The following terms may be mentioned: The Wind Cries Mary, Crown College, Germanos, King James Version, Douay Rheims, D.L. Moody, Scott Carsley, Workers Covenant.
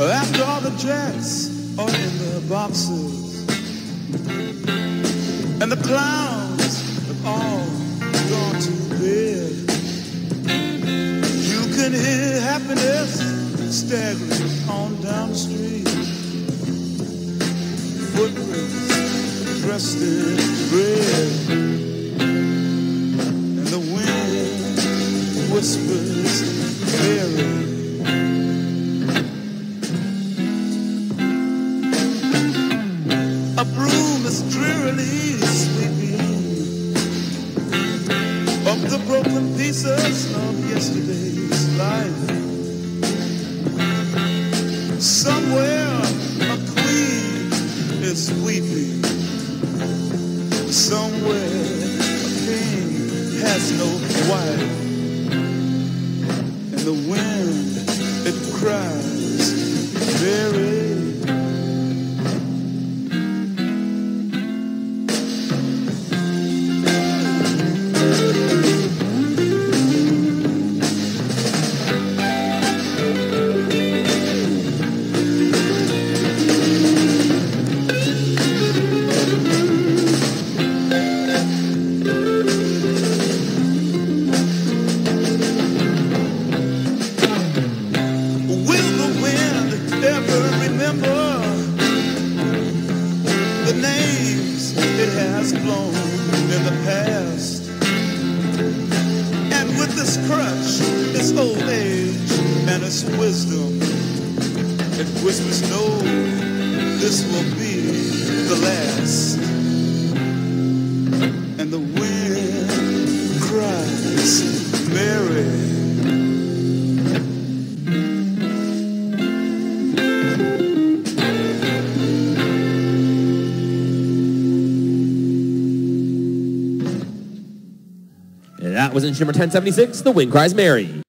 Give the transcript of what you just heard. After all the jets are in their boxes, and the clowns have all gone to bed, you can hear happiness staggering on down the street. Footprints dressed in red, and the wind whispers Mary. A broom is drearily sweeping up the broken pieces of yesterday's life. Somewhere a queen is weeping. Somewhere a king has no wife. And the wind, it cries, Mary. That was inch number 1076, The Wind Cries Mary.